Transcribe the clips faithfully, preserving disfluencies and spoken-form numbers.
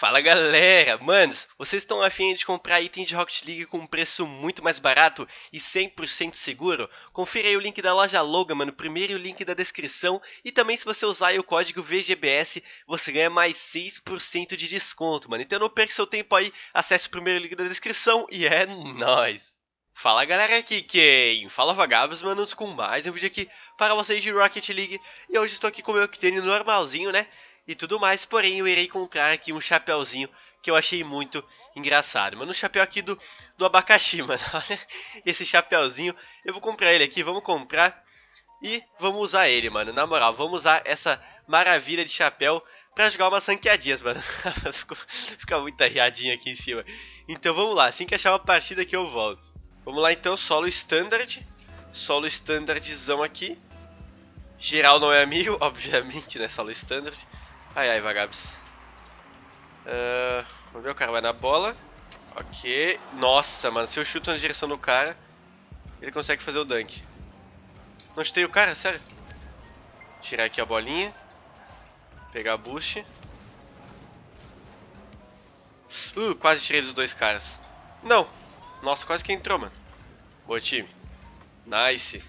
Fala galera, manos, vocês estão afim de comprar itens de Rocket League com um preço muito mais barato e cem por cento seguro? Confira aí o link da loja Loga, mano, primeiro o link da descrição, e também se você usar aí o código V G B S, você ganha mais seis por cento de desconto, mano. Então não perca seu tempo aí, acesse o primeiro link da descrição e é nóis! Fala galera, aqui quem fala Vagabbss, mano, com mais um vídeo aqui para vocês de Rocket League, e hoje estou aqui com o meu octane normalzinho, né? E tudo mais, porém eu irei comprar aqui um chapéuzinho que eu achei muito engraçado. Mano, um chapéu aqui do, do abacaxi, mano. Olha esse chapéuzinho. Eu vou comprar ele aqui, vamos comprar. E vamos usar ele, mano. Na moral, vamos usar essa maravilha de chapéu pra jogar umas ranqueadinhas, mano. Fica muito arriadinho aqui em cima. Então vamos lá, assim que achar uma partida aqui eu volto. Vamos lá então, solo standard. Solo standardzão aqui. Geral não é amigo, obviamente, né? Solo standard. Ai, ai, Vagabbss. Uh, vamos ver, o cara vai na bola. Ok. Nossa, mano, se eu chuto na direção do cara, ele consegue fazer o dunk. Não chutei o cara, sério? Tirar aqui a bolinha. Pegar a boost. Uh, quase tirei dos dois caras. Não. Nossa, quase que entrou, mano. Boa, time. Nice.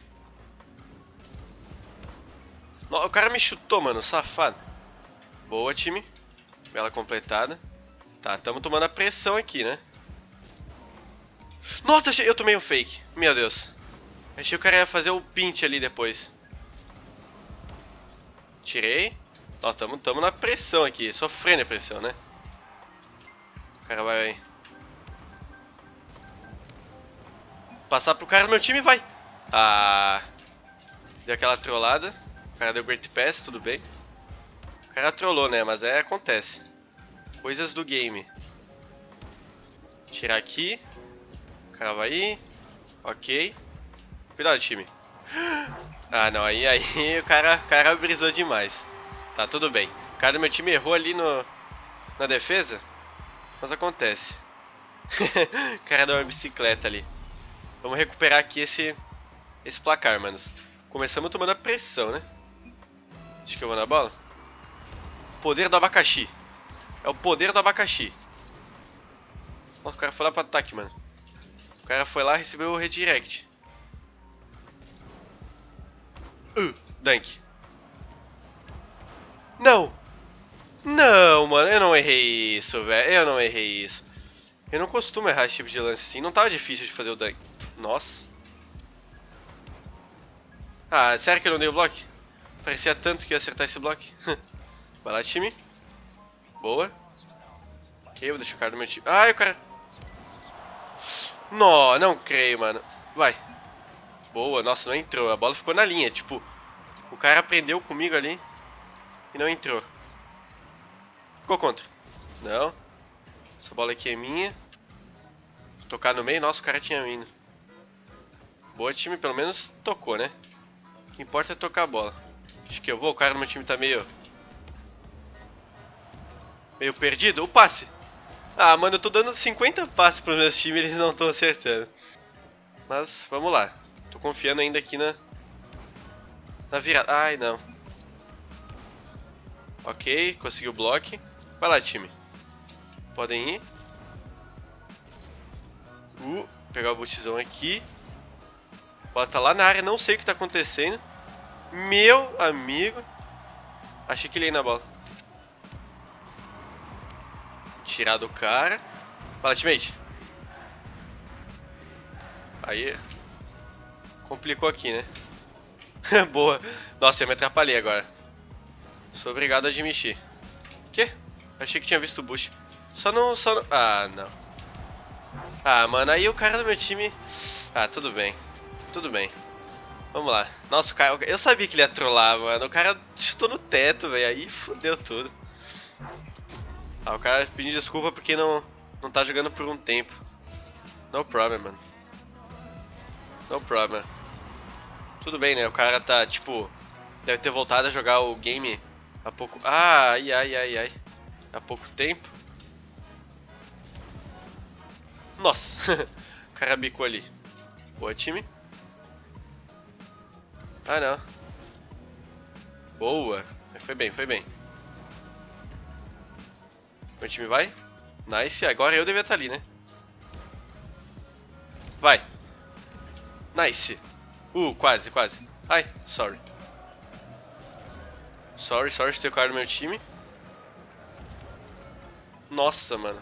O cara me chutou, mano, safado. Boa, time. Bela completada. Tá, tamo tomando a pressão aqui, né? Nossa, eu, achei... eu tomei um fake. Meu Deus. Achei que o cara ia fazer o pinch ali depois. Tirei. Ó, tamo, tamo na pressão aqui. Sofrendo a pressão, né? O cara vai aí. Passar pro cara do meu time, vai. Ah. Deu aquela trollada. O cara deu great pass, tudo bem. O cara trollou, né? Mas é, acontece. Coisas do game. Tirar aqui. O cara vai aí. Ok. Cuidado, time. Ah, não. Aí, aí o cara, o cara brisou demais. Tá, tudo bem. O cara do meu time errou ali no, na defesa. Mas acontece. O cara deu uma bicicleta ali. Vamos recuperar aqui esse, esse placar, manos. Começamos tomando a pressão, né? Acho que eu vou na bola. Poder do abacaxi. É o poder do abacaxi. Nossa, o cara foi lá pra ataque, mano. O cara foi lá e recebeu o redirect. Uh, dunk. Não. Não, mano. Eu não errei isso, velho. Eu não errei isso. Eu não costumo errar esse tipo de lance assim. Não tava difícil de fazer o dunk. Nossa. Ah, será que eu não dei o bloco? Parecia tanto que ia acertar esse bloco. Vai lá, time. Boa. Ok, vou deixar o cara do meu time. Ai, o cara. Não, não creio, mano. Vai. Boa, nossa, não entrou. A bola ficou na linha. Tipo, o cara aprendeu comigo ali e não entrou. Ficou contra. Não. Essa bola aqui é minha. Vou tocar no meio. Nossa, o cara tinha ido. Boa, time. Pelo menos tocou, né? O que importa é tocar a bola. Acho que eu vou. O cara do meu time tá meio... meio perdido. O passe. Ah, mano, eu tô dando cinquenta passes pro meus times e eles não estão acertando. Mas, vamos lá. Tô confiando ainda aqui na... na virada. Ai, não. Ok, consegui o bloco. Vai lá, time. Podem ir. Uh, pegar o botizão aqui. Bota lá na área. Não sei o que tá acontecendo. Meu amigo. Achei que ele ia na bola. Tirar do cara. Fala, teammate. Aí. Complicou aqui, né? Boa. Nossa, eu me atrapalhei agora. Sou obrigado a admitir. Que? Achei que tinha visto o boost. Só não, só não... Ah, não. Ah, mano, aí o cara do meu time... Ah, tudo bem. Tudo bem. Vamos lá. Nossa, o cara... Eu sabia que ele ia trollar, mano. O cara chutou no teto, velho. Aí fodeu tudo. Ah, o cara pediu desculpa porque não, não tá jogando por um tempo. No problem, mano. No problem. Tudo bem, né? O cara tá, tipo... Deve ter voltado a jogar o game há pouco... Ah, ai, ai, ai, ai. Há pouco tempo. Nossa. O cara bicou ali. Boa, time. Ah, não. Boa. Foi bem, foi bem. Meu time vai. Nice. Agora eu devia estar ali, né? Vai. Nice. Uh, quase, quase. Ai, sorry. Sorry, sorry de ter o cara no meu time. Nossa, mano.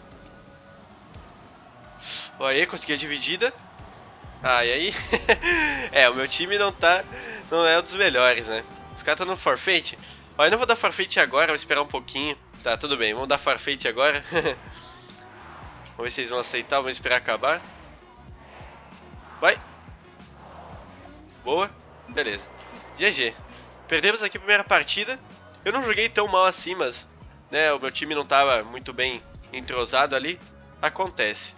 Aí, consegui a dividida. Ah, e aí? É, o meu time não tá... Não é um dos melhores, né? Os caras estão no forfeit. Ó, eu não vou dar forfeit agora, vou esperar um pouquinho. Tá, tudo bem, vamos dar forfeit agora. Vamos ver se eles vão aceitar, vamos esperar acabar. Vai. Boa. Beleza. G G. Perdemos aqui a primeira partida. Eu não joguei tão mal assim, mas... Né, o meu time não tava muito bem entrosado ali. Acontece.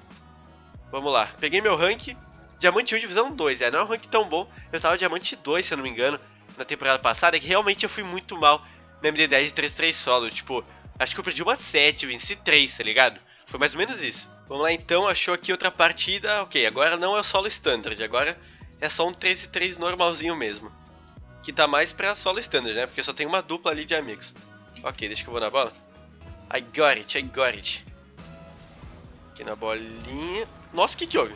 Vamos lá. Peguei meu rank... Diamante um, divisão dois, é, não é um rank tão bom. Eu tava diamante dois, se eu não me engano, na temporada passada, que realmente eu fui muito mal na M D dez de três três solo. Tipo, acho que eu perdi uma sete, venci três, tá ligado? Foi mais ou menos isso. Vamos lá então, achou aqui outra partida. Ok, agora não é o solo standard, agora é só um três e três normalzinho mesmo. Que tá mais pra solo standard, né? Porque só tem uma dupla ali de amigos. Ok, deixa que eu vou na bola. I got it, I got it. Aqui na bolinha. Nossa, o que que houve?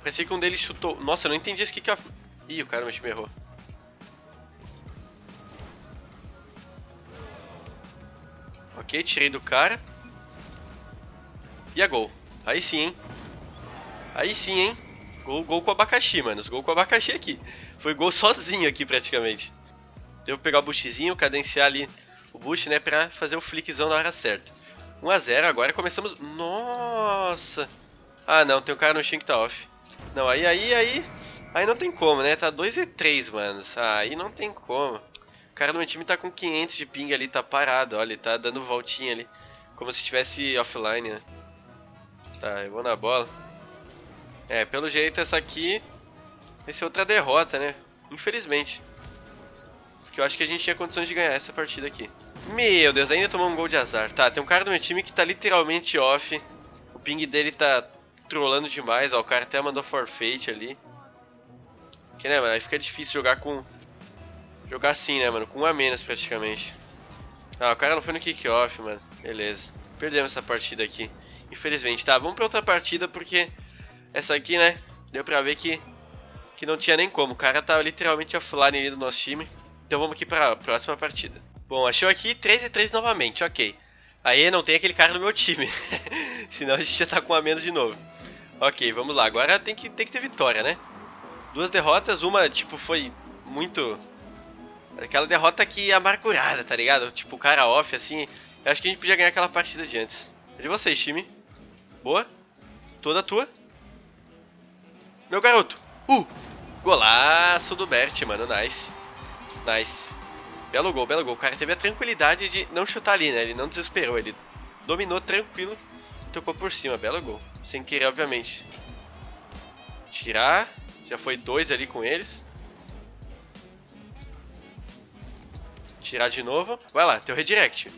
Parecia que um deles chutou. Nossa, eu não entendi esse kick off. Ih, o cara meu time errou. Ok, tirei do cara. E a gol. Aí sim, hein. Aí sim, hein. Gol, gol com abacaxi, mano. Os gol com abacaxi aqui. Foi gol sozinho aqui, praticamente. Devo pegar o boostzinho, cadenciar ali o boost, né, pra fazer o flickzão na hora certa. um a zero, agora começamos... Nossa! Ah, não, tem um cara no chão que tá off. Não, aí, aí, aí... Aí não tem como, né? Tá dois e três, mano. Ah, aí não tem como. O cara do meu time tá com quinhentos de ping ali, tá parado, olha. Ele tá dando voltinha ali. Como se estivesse offline, né? Tá, eu vou na bola. É, pelo jeito essa aqui... Vai ser outra derrota, né? Infelizmente. Porque eu acho que a gente tinha condições de ganhar essa partida aqui. Meu Deus, ainda tomou um gol de azar. Tá, tem um cara do meu time que tá literalmente off. O ping dele tá... Trolando demais, ó, o cara até mandou forfeit ali. Que, né, mano, aí fica difícil jogar com... Jogar assim, né, mano, com um a menos praticamente. Ah, o cara não foi no kick-off, mano. Beleza, perdemos essa partida aqui. Infelizmente, tá, vamos pra outra partida porque... Essa aqui, né, deu pra ver que... Que não tinha nem como, o cara tava literalmente offline ali do nosso time. Então vamos aqui pra próxima partida. Bom, achou aqui três e três novamente, ok. Aí não tem aquele cara no meu time. Senão a gente já tá com um a menos de novo. Ok, vamos lá. Agora tem que, tem que ter vitória, né? Duas derrotas. Uma, tipo, foi muito... Aquela derrota que amargurada, tá ligado? Tipo, o cara off, assim. Eu acho que a gente podia ganhar aquela partida de antes. É de vocês, time. Boa. Toda tua. Meu garoto. Uh! Golaço do Bert, mano. Nice. Nice. Belo gol, belo gol. O cara teve a tranquilidade de não chutar ali, né? Ele não desesperou. Ele dominou tranquilo. Tocou por cima, belo gol. Sem querer, obviamente. Tirar. Já foi dois ali com eles. Tirar de novo. Vai lá, teu redirect.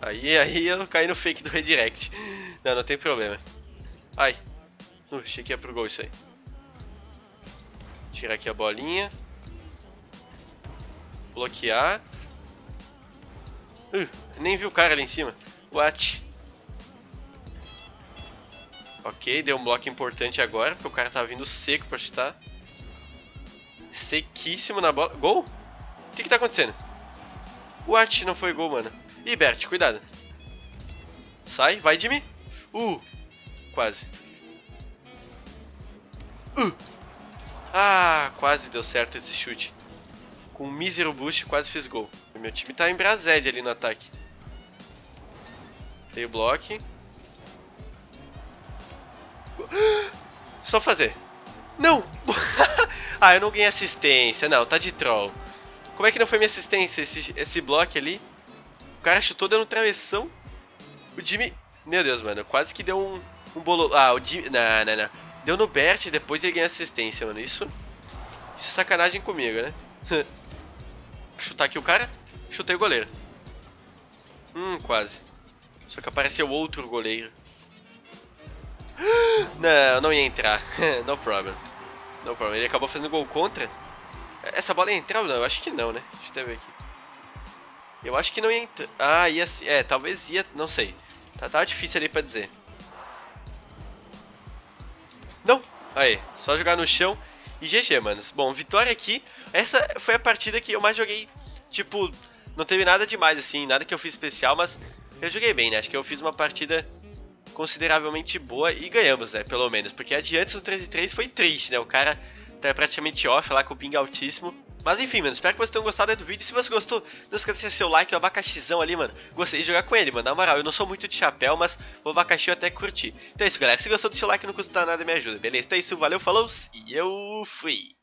Aí, aí eu caí no fake do redirect. Não, não tem problema. Ai. Uh, achei que ia pro gol isso aí. Tirar aqui a bolinha. Bloquear. Uh, nem vi o cara ali em cima. What? Ok, deu um bloco importante agora, porque o cara tá vindo seco pra chutar. Sequíssimo na bola. Gol? O que que tá acontecendo? What? Não foi gol, mano. Ih, Bert, cuidado. Sai, vai de mim. Uh, quase. Uh. Ah, quase deu certo esse chute. Com um mísero boost, quase fiz gol. Meu time tá em Brased ali no ataque. Dei o bloco. Só fazer. Não! Ah, eu não ganhei assistência. Não, tá de troll. Como é que não foi minha assistência? Esse, esse bloco ali. O cara chutou dando travessão. O Jimmy... Meu Deus, mano. Quase que deu um, um bolo... Ah, o Jimmy... Não, não, não. Deu no Bert e depois ele ganhou assistência, mano. Isso... Isso é sacanagem comigo, né? Chutar aqui o cara. Chutei o goleiro. Hum, quase. Só que apareceu outro goleiro. Não, não ia entrar. No problem. No problem. Ele acabou fazendo gol contra. Essa bola ia entrar ou não? Eu acho que não, né? Deixa eu ver aqui. Eu acho que não ia entrar. Ah, ia... É, talvez ia... Não sei. Tá, tá difícil ali pra dizer. Não! Aí, só jogar no chão e G G, manos. Bom, vitória aqui. Essa foi a partida que eu mais joguei. Tipo, não teve nada demais assim, nada que eu fiz especial, mas eu joguei bem, né? Acho que eu fiz uma partida consideravelmente boa e ganhamos, né? Pelo menos, porque a de antes do treze a três foi triste, né? O cara tá praticamente off lá com o ping altíssimo. Mas enfim, mano, espero que vocês tenham gostado do vídeo. Se você gostou, não esqueça de deixar seu like, o abacaxizão ali, mano. Gostei de jogar com ele, mano. Na moral, eu não sou muito de chapéu, mas o abacaxi eu até curti. Então é isso, galera. Se gostou, deixa o like, não custa nada, me ajuda, beleza? Então é isso, valeu, falou e eu fui!